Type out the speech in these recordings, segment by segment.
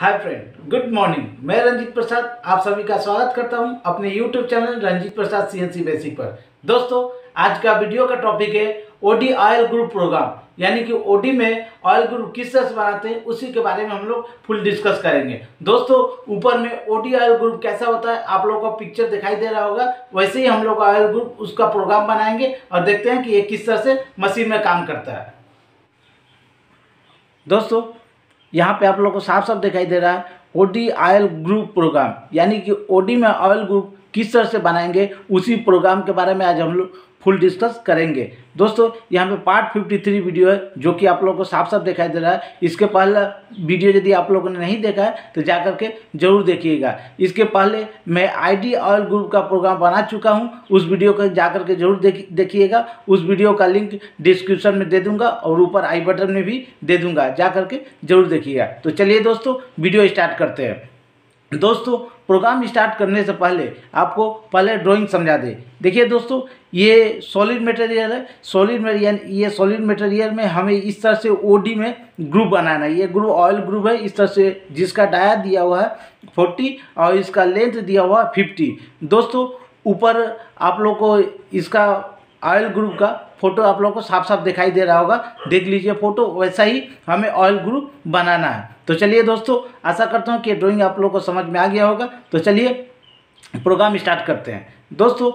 Hi friend, good morning. मैं रंजीत प्रसाद आप सभी का स्वागत करता हूं अपने YouTube channel Ranjit Prasad CNC basic पर। दोस्तों, आज का वीडियो का टॉपिक है OD ऑयल ग्रुप प्रोग्राम, यानी कि OD में ऑयल ग्रुप किस तरह से बनाते हैं उसी के बारे में हम लोग फुल डिस्कस करेंगे। दोस्तों, ऊपर में OD ऑयल ग्रुप कैसा होता है आप लोगों को पिक्चर दिखाई दे रहा होगा, वैसे ही हम लोग ऑयल ग्रुप उसका प्रोग्राम बनाएंगे और देखते हैं कि ये किस तरह से मशीन में काम करता है। दोस्तों, यहाँ पे आप लोगों को साफ साफ दिखाई दे रहा है ओडी ऑयल ग्रुप प्रोग्राम, यानी कि ओडी में ऑयल ग्रुप किस तरह से बनाएंगे उसी प्रोग्राम के बारे में आज हम लोग फुल डिस्कस करेंगे। दोस्तों, यहाँ पे पार्ट 53 वीडियो है जो कि आप लोगों को साफ साफ दिखाई दे रहा है। इसके पहला वीडियो यदि आप लोगों ने नहीं देखा है तो जा करके जरूर देखिएगा। इसके पहले मैं आईडी ऑयल ग्रुप का प्रोग्राम बना चुका हूँ, उस वीडियो को जा करके जरूर देखिएगा। उस वीडियो का लिंक डिस्क्रिप्शन में दे दूँगा और ऊपर आई बटन में भी दे दूँगा, जा करके जरूर देखिएगा। तो चलिए दोस्तों, वीडियो स्टार्ट करते हैं। दोस्तों, प्रोग्राम स्टार्ट करने से पहले आपको पहले ड्राइंग समझा दें। देखिए दोस्तों, ये सॉलिड मटेरियल है। सॉलिड मटेरियल में हमें इस तरह से ओडी में ग्रुप बनाना है। ये ग्रुप ऑयल ग्रुप है इस तरह से, जिसका डाया दिया हुआ है 40 और इसका लेंथ दिया हुआ है 50। दोस्तों, ऊपर आप लोग को इसका ऑयल ग्रुप का फोटो आप लोग को साफ साफ दिखाई दे रहा होगा, देख लीजिए फोटो। वैसा ही हमें ऑयल ग्रुप बनाना है। तो चलिए दोस्तों, आशा करता हूँ कि ड्राइंग आप लोग को समझ में आ गया होगा। तो चलिए प्रोग्राम स्टार्ट करते हैं। दोस्तों,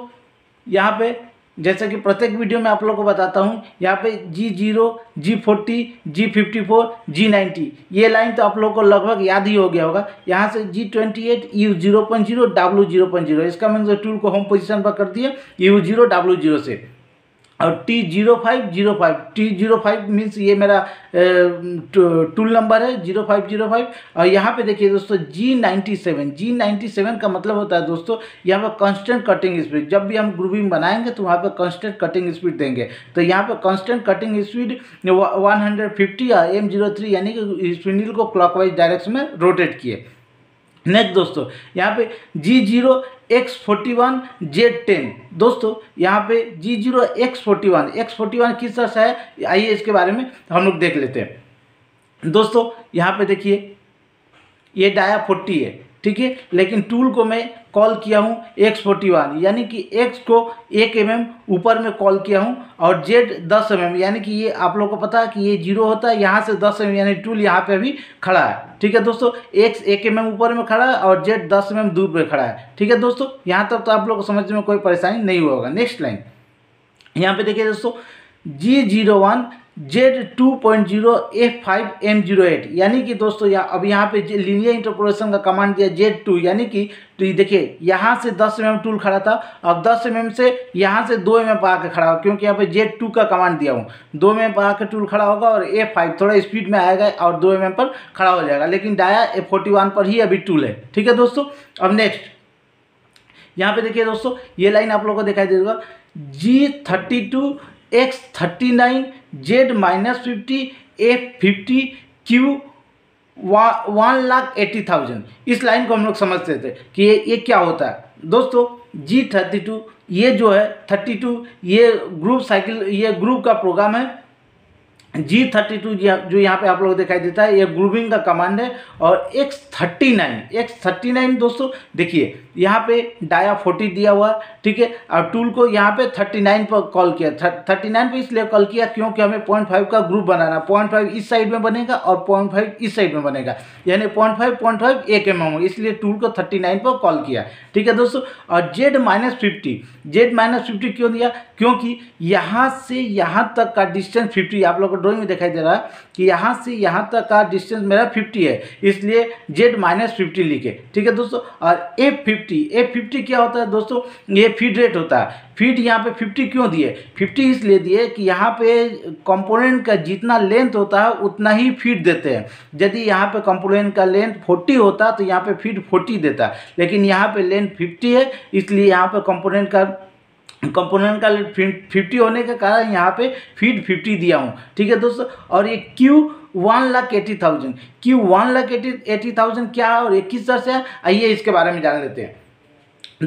यहाँ पे जैसे कि प्रत्येक वीडियो में आप लोग को बताता हूँ, यहाँ पे G0, G40, G54, G90 ये लाइन तो आप लोग को लगभग याद ही हो गया होगा। यहाँ से G28, U0.0, W0.0 इसका मैंने टूल को होम पोजीशन पर कर दिया U0 W0 से, और T05 मीन्स ये मेरा टूल नंबर है 0505। और यहाँ पे देखिए दोस्तों G97 का मतलब होता है दोस्तों यहाँ पे कांस्टेंट कटिंग स्पीड। जब भी हम ग्रूविंग बनाएंगे तो वहाँ पे कांस्टेंट कटिंग स्पीड देंगे। तो यहाँ पे कांस्टेंट कटिंग स्पीड 150 और M03 यानी कि स्पिंडल को क्लॉकवाइज डायरेक्शन में रोटेट किए। नेक्स्ट दोस्तों, यहाँ पे G0 X41 Z10। दोस्तों, यहाँ पे G0 X41 किस तरह से है आइए इसके बारे में हम लोग देख लेते हैं। दोस्तों, यहाँ पे देखिए ये डाया 40 है, ठीक है, लेकिन टूल को मैं कॉल किया हूँ X41 यानी कि X को 1 mm ऊपर में कॉल किया हूँ और Z 10 mm, यानी कि ये आप लोगों को पता है कि ये 0 होता है, यहाँ से 10 mm यानी टूल यहाँ पे अभी खड़ा है। ठीक है दोस्तों, X 1 mm ऊपर में खड़ा है और Z 10 mm दूर पे खड़ा है। ठीक है दोस्तों, यहाँ तक तो आप लोग को समझ में कोई परेशानी नहीं होगा। नेक्स्ट लाइन यहाँ पे देखिए दोस्तों G01 Z2.0 F5 M08, यानी कि दोस्तों अब यहाँ पे लीनियर इंटरपोलेशन का कमांड दिया Z2, यानी कि तो ये देखिए यहाँ से 10 mm टूल खड़ा था, अब 10 mm से यहाँ से 2 mm पर आकर खड़ा हो, क्योंकि यहाँ पे Z2 का कमांड दिया हूँ। 2 mm पर आकर टूल खड़ा होगा और F5 थोड़ा स्पीड में आएगा और 2 mm पर खड़ा हो जाएगा, लेकिन डाया F41 पर ही अभी टूल है। ठीक है दोस्तों, अब नेक्स्ट यहाँ पे देखिए दोस्तों ये लाइन आप लोग को दिखाई देगा G32 X39 Z-50 F50 Q 1,80,000। इस लाइन को हम लोग समझते थे कि ये क्या होता है। दोस्तों, G32 ये जो है 32 ये ग्रुप साइकिल, ये ग्रुप का प्रोग्राम है। G32 जो यहाँ पे आप लोग दिखाई देता है ये ग्रूविंग का कमांड है। और X39 दोस्तों देखिए यहाँ पे डाया 40 दिया हुआ है, ठीक है, और टूल को यहाँ पे 39 पर कॉल किया। 39 पे इसलिए कॉल किया क्योंकि हमें 0.5 का ग्रूव बनाना। 0.5 इस साइड में बनेगा और 0.5 इस साइड में बनेगा, यानी 0.5 1 mm, इसलिए टूल को 39 पर कॉल किया। ठीक है दोस्तों, और Z-50 क्यों दिया, क्योंकि यहाँ से यहाँ तक का डिस्टेंस 50, आप लोग को ड्राइंग में दिखाई दे रहा है कि यहाँ से यहाँ तक का डिस्टेंस मेरा 50 है, इसलिए Z-50 लिखे। ठीक है दोस्तों, और F50 क्या होता है दोस्तों, ये फीड रेट होता है। फीड यहाँ पे 50 क्यों दिए, 50 इसलिए दिए कि यहाँ पे कंपोनेंट का जितना लेंथ होता है उतना ही फीड देते हैं। यदि यहाँ पे कंपोनेंट का लेंथ 40 होता तो यहाँ पे फीड 40 देता, लेकिन यहाँ पे लेंथ 50 है, इसलिए यहाँ पे कंपोनेंट का 50 होने के कारण यहाँ पे फीड 50 दिया हूँ। ठीक है दोस्तों, और ये Q 1,80,000 क्या है और ये किस तरह से है आइए इसके बारे में जान लेते हैं।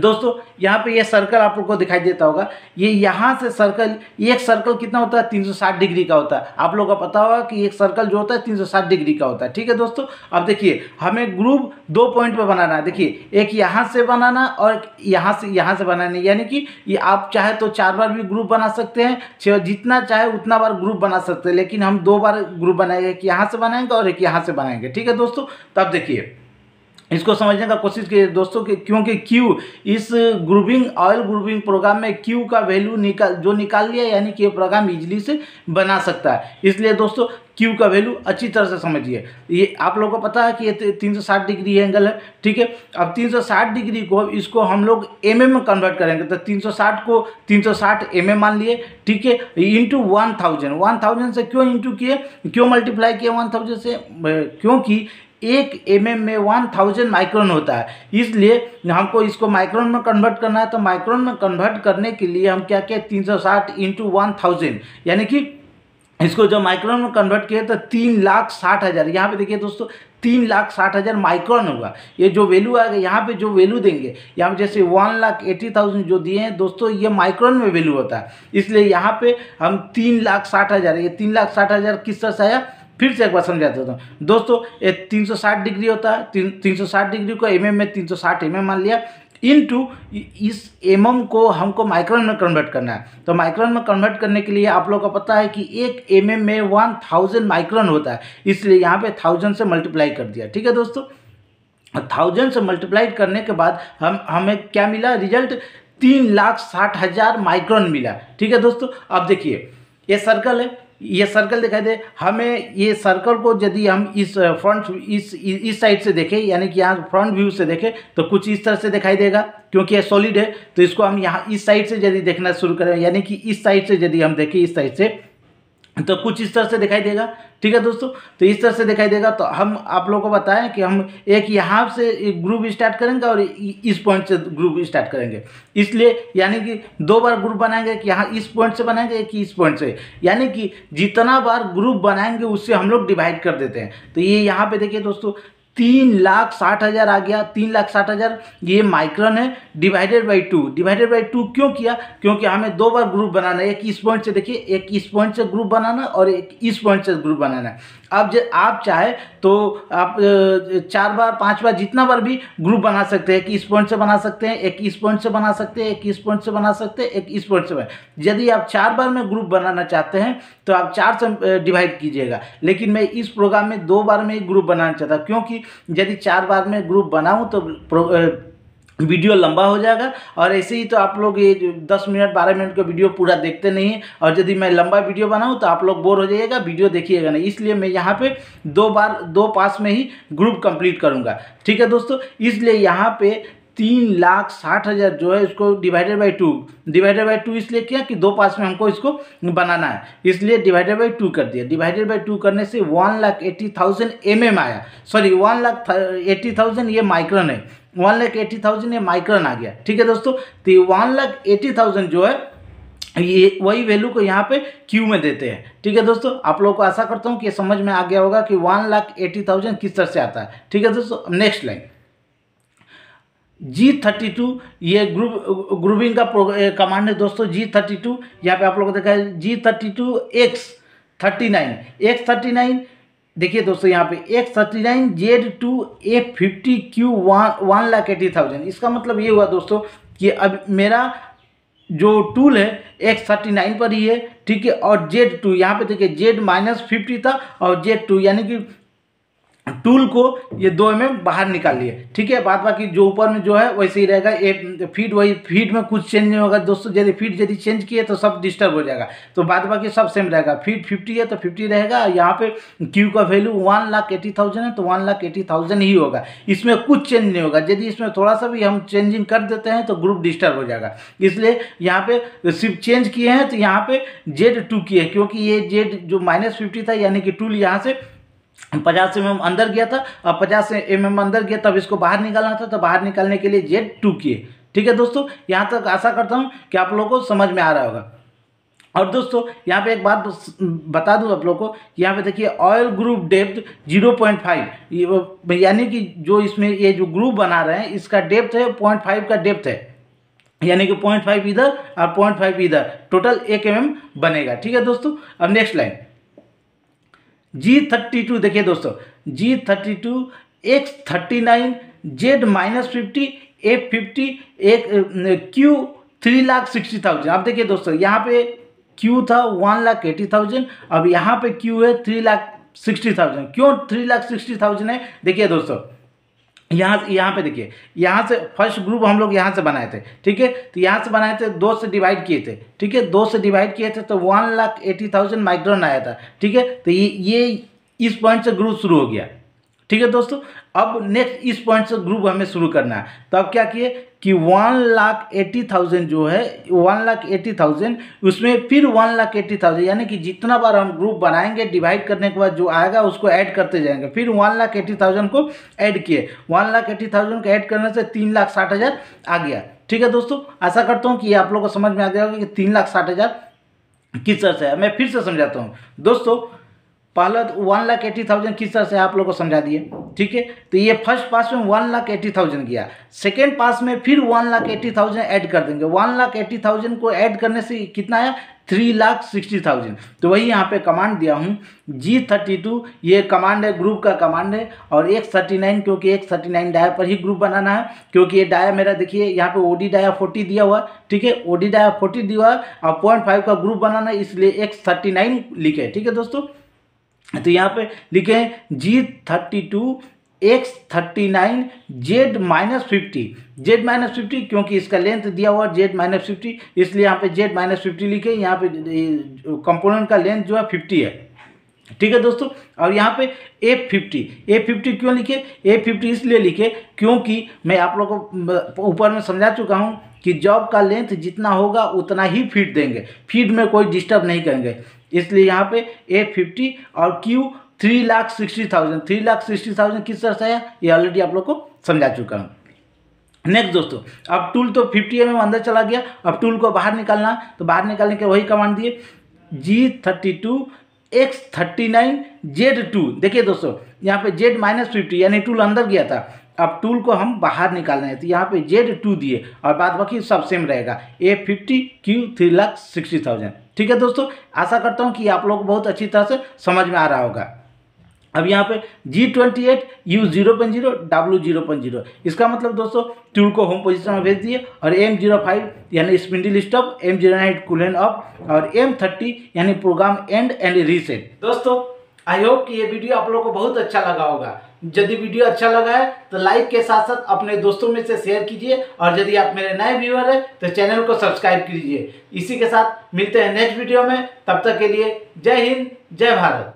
दोस्तों यहाँ पे ये सर्कल आप लोग को दिखाई देता होगा, ये यहाँ से सर्कल, एक सर्कल कितना होता है 360 डिग्री का होता है। आप लोगों को पता होगा कि एक सर्कल जो होता है 360 डिग्री का होता है। ठीक है दोस्तों, अब देखिए हमें ग्रूव दो पॉइंट पे बनाना है। देखिए एक यहाँ से बनाना और यहाँ से बनाना, यानी कि ये आप चाहे तो 4 बार भी ग्रूव बना सकते हैं, जितना चाहे उतना बार ग्रूव बना सकते हैं, लेकिन हम 2 बार ग्रूव बनाएंगे, एक यहाँ से बनाएंगे और एक यहाँ से बनाएंगे। ठीक है दोस्तों, तब देखिए इसको समझने का कोशिश कीजिए दोस्तों कि क्योंकि Q इस ग्रूविंग ऑयल ग्रूविंग प्रोग्राम में Q का वैल्यू निकाल लिया, यानी कि ये प्रोग्राम इजीली से बना सकता है। इसलिए दोस्तों Q का वैल्यू अच्छी तरह से समझिए। ये आप लोगों को पता है कि ये 360 डिग्री एंगल है। ठीक है, अब 360 डिग्री को इसको हम लोग mm में कन्वर्ट करेंगे, तो 360 को 360 mm मान लिए। ठीक है, इंटू 1000 से क्यों इंटू किए, क्यों मल्टीप्लाई किए 1000 से, क्योंकि 1 mm में 1000 माइक्रोन होता है, इसलिए हमको इसको माइक्रोन में कन्वर्ट करना है। तो माइक्रोन में कन्वर्ट करने के लिए हम क्या किया 360 इंटू 1000, यानी कि इसको जब माइक्रोन में कन्वर्ट किया तो 3,60,000। यहाँ पे देखिए दोस्तों 3,60,000 माइक्रोन होगा। ये जो वैल्यू आएगा यहाँ पे, जो वैल्यू देंगे यहाँ पे जैसे 1,80,000 जो दिए हैं दोस्तों, ये माइक्रोन में वैल्यू होता है, इसलिए यहाँ पे हम 3,60,000, ये 3,60,000 किस तरह से आया फिर से एक बार समझा देता हूँ दोस्तों। ये 360 डिग्री होता है, 360 डिग्री को एमएम में 360 एमएम मान लिया, इनटू इस एमएम को हमको माइक्रोन में कन्वर्ट करना है। तो माइक्रोन में कन्वर्ट करने के लिए आप लोग को पता है कि 1 mm में 1000 माइक्रोन होता है, इसलिए यहाँ पे 1000 से मल्टीप्लाई कर दिया। ठीक है दोस्तों, 1000 से मल्टीप्लाई करने के बाद हमें क्या मिला रिजल्ट 3,60,000 माइक्रोन मिला। ठीक है दोस्तों, अब देखिए ये सर्कल है, ये सर्कल दिखाई दे, हमें ये सर्कल को यदि हम इस फ्रंट इस साइड से देखें, यानी कि यहाँ फ्रंट व्यू से देखें तो कुछ इस तरह से दिखाई देगा, क्योंकि ये सॉलिड है। तो इसको हम यहाँ इस साइड से यदि देखना शुरू करें, यानी कि इस साइड से यदि हम देखें, इस साइड से तो कुछ इस तरह से दिखाई देगा। ठीक है दोस्तों, तो इस तरह से दिखाई देगा। तो हम आप लोगों को बताएं कि हम एक यहाँ से ग्रुप स्टार्ट करेंगे और इस पॉइंट से ग्रुप स्टार्ट करेंगे, इसलिए यानी कि 2 बार ग्रुप बनाएंगे, कि यहाँ इस पॉइंट से बनाएंगे कि इस पॉइंट से, यानी कि जितना बार ग्रुप बनाएंगे उससे हम लोग डिवाइड कर देते हैं। तो ये यहाँ पर देखिए दोस्तों 3,60,000 आ गया। 3,60,000 ये माइक्रोन है डिवाइडेड बाई टू क्यों किया, क्योंकि हमें 2 बार ग्रुप बनाना है, एक इस पॉइंट से, देखिए एक इस पॉइंट से ग्रुप बनाना और एक इस पॉइंट से ग्रुप बनाना है। अब जब आप चाहे तो आप 4 बार 5 बार जितना बार भी ग्रुप बना सकते हैं, एक इस पॉइंट से बना सकते हैं, एक इस पॉइंट से बना सकते हैं, एक इस पॉइंट से बना सकते हैं, एक इस पॉइंट से बना। यदि आप 4 बार में ग्रुप बनाना चाहते हैं तो आप 4 से डिवाइड कीजिएगा, लेकिन मैं इस प्रोग्राम में 2 बार में ही ग्रुप बनाना चाहता हूँ, क्योंकि यदि 4 बार में ग्रुप बनाऊँ तो वीडियो लंबा हो जाएगा, और ऐसे ही तो आप लोग ये 10 मिनट 12 मिनट का वीडियो पूरा देखते नहीं है, और यदि मैं लंबा वीडियो बनाऊं तो आप लोग बोर हो जाइएगा, वीडियो देखिएगा नहीं। इसलिए मैं यहाँ पे 2 पास में ही ग्रुप कंप्लीट करूँगा। ठीक है दोस्तों, इसलिए यहाँ पे 3,60,000 जो है इसको डिवाइडेड बाई टू इसलिए किया कि 2 पास में हमको इसको बनाना है, इसलिए डिवाइडेड बाई 2 कर दिया। डिवाइडेड बाई 2 करने से 1,80,000 mm आया, सॉरी 1,80,000 ये माइक्रोन है, 1,80,000 ये माइक्रोन आ गया। ठीक है दोस्तों, तो 1,80,000 जो है ये वही वैल्यू को यहाँ पे क्यू में देते हैं। ठीक है दोस्तों, आप लोगों को आशा करता हूँ कि समझ में आ गया होगा कि 1,80,000 किस तरह से आता है। ठीक है दोस्तों, नेक्स्ट लाइन G32 ये ग्रुपिंग का कमांड है दोस्तों। G32 यहाँ पे आप लोगों को देखा है G32 X39 देखिए दोस्तों यहाँ पे X39 Z2 A50 Q 1,80,000। इसका मतलब ये हुआ दोस्तों कि अब मेरा जो टूल है X39 पर ही है। ठीक है, और Z2 यहाँ पे देखिए Z-50 था और Z2 यानी कि टूल को ये 2 mm बाहर निकाल लिए। ठीक है, बाद बाकी जो ऊपर में जो है वैसे ही रहेगा, एक फीट वही फीट में कुछ चेंज नहीं होगा दोस्तों। यदि फीट यदि चेंज किए तो सब डिस्टर्ब हो जाएगा, तो बाद बाकी सब सेम रहेगा। फीट 50 है तो 50 रहेगा। यहाँ पे क्यू का वैल्यू 1,80,000 है तो 1,80,000 ही होगा, इसमें कुछ चेंज नहीं होगा। यदि इसमें थोड़ा सा भी हम चेंजिंग कर देते हैं तो ग्रुप डिस्टर्ब हो जाएगा, इसलिए यहाँ पे सिर्फ चेंज किए हैं। तो यहाँ पे Z2 किए, क्योंकि ये जेड जो -50 था यानी कि टूल यहाँ से 50 mm अंदर गया था, और 50 mm अंदर गया तब इसको बाहर निकालना था, तो बाहर निकालने के लिए Z2 किए। ठीक है दोस्तों, यहाँ तक आशा करता हूँ कि आप लोगों को समझ में आ रहा होगा। और दोस्तों यहाँ पे एक बात बता दूँ आप लोगों को, यहाँ पे देखिए ऑयल ग्रुप डेप्थ 0.5, यानी कि जो इसमें ये जो ग्रुप बना रहे हैं इसका डेप्थ है 0.5 का डेप्थ है, यानी कि 0.5 इधर और 0.5 इधर, टोटल 1 mm बनेगा। ठीक है दोस्तों, अब नेक्स्ट लाइन G32 देखिए दोस्तों, G32 X39 Z-50 F50 एक Q 3,60,000। आप देखिए दोस्तों यहाँ पे Q था 1,80,000, अब यहाँ पे Q है 3,60,000। क्यों 3,60,000 है? देखिए दोस्तों यहाँ पे देखिए, यहाँ से फर्स्ट ग्रुप हम लोग यहाँ से बनाए थे, ठीक है, तो यहाँ से बनाए थे, 2 से डिवाइड किए थे, ठीक है, 2 से डिवाइड किए थे तो 1,80,000 माइक्रोन आया था, ठीक है, तो ये इस पॉइंट से ग्रुप शुरू हो गया। ठीक है दोस्तों, अब नेक्स्ट इस पॉइंट से ग्रुप हमें शुरू करना है, तो अब क्या किए कि 1,80,000 जो है 1,80,000 उसमें फिर 1,80,000, यानी कि जितना बार हम ग्रुप बनाएंगे डिवाइड करने के बाद जो आएगा उसको ऐड करते जाएंगे। फिर 1,80,000 को ऐड किए, 1,80,000 को ऐड करने से 3,60,000 आ गया। ठीक है दोस्तों, आशा करता हूँ कि आप लोगों को समझ में आ गया होगा कि 3,60,000 किस तरह से है। मैं फिर से समझाता हूँ दोस्तों, पहला 1,80,000 किस तरह से आप लोगों को समझा दिए, ठीक है, तो ये फर्स्ट पास में 1,80,000 किया, सेकेंड पास में फिर 1,80,000 ऐड कर देंगे, 1,80,000 को ऐड करने से कितना आया 3,60,000। तो वही यहाँ पे कमांड दिया हूँ G32, ये कमांड है, ग्रुप का कमांड है, और X39 क्योंकि X39 डाया पर ही ग्रुप बनाना है, क्योंकि ये डाया मेरा देखिए यहाँ पे OD डाया 40 दिया हुआ, ठीक है, OD डाया 40 दिया हुआ और 0.5 का ग्रुप बनाना है, इसलिए X39 लिखे। ठीक है दोस्तों, तो यहाँ पे लिखे G32 X39 Z-50, Z-50 क्योंकि इसका लेंथ दिया हुआ Z-50, इसलिए यहाँ पे Z-50 लिखे, यहाँ पे कंपोनेंट का लेंथ जो है 50 है। ठीक है दोस्तों, और यहाँ पे F50 क्यों लिखे, F50 इसलिए लिखे क्योंकि मैं आप लोगों को ऊपर में समझा चुका हूँ कि जॉब का लेंथ जितना होगा उतना ही फीट देंगे, फीट में कोई डिस्टर्ब नहीं करेंगे, इसलिए यहाँ पे A50 और Q 3,60,000, 3,60,000 किस तरह से आया ये ऑलरेडी आप लोग को समझा चुका हूँ। नेक्स्ट दोस्तों, अब टूल तो 50 mm अंदर चला गया, अब टूल को बाहर निकालना, तो बाहर निकालने के वही कमांड दिए G32 X39 Z2। देखिए दोस्तों यहाँ पे Z-50 यानी टूल अंदर गया था, अब टूल को हम बाहर निकालना है, तो यहाँ पे Z2 दिए और बाद बाकी सब सेम रहेगा A50 Q 3,60,000। ठीक है दोस्तों, आशा करता हूँ कि आप लोग बहुत अच्छी तरह से समझ में आ रहा होगा। अब यहाँ पे G28 U0.0 W0.0, इसका मतलब दोस्तों टूल को होम पोजीशन में भेज दिए, और M05 यानी spindle stop, M09 coolant up, और M30 यानी प्रोग्राम एंड रीसेट। दोस्तों आई होप कि ये वीडियो आप लोग को बहुत अच्छा लगा होगा, यदि वीडियो अच्छा लगा है तो लाइक के साथ साथ अपने दोस्तों में से शेयर कीजिए, और यदि आप मेरे नए व्यूअर हैं तो चैनल को सब्सक्राइब कीजिए। इसी के साथ मिलते हैं नेक्स्ट वीडियो में, तब तक के लिए जय हिंद जय भारत।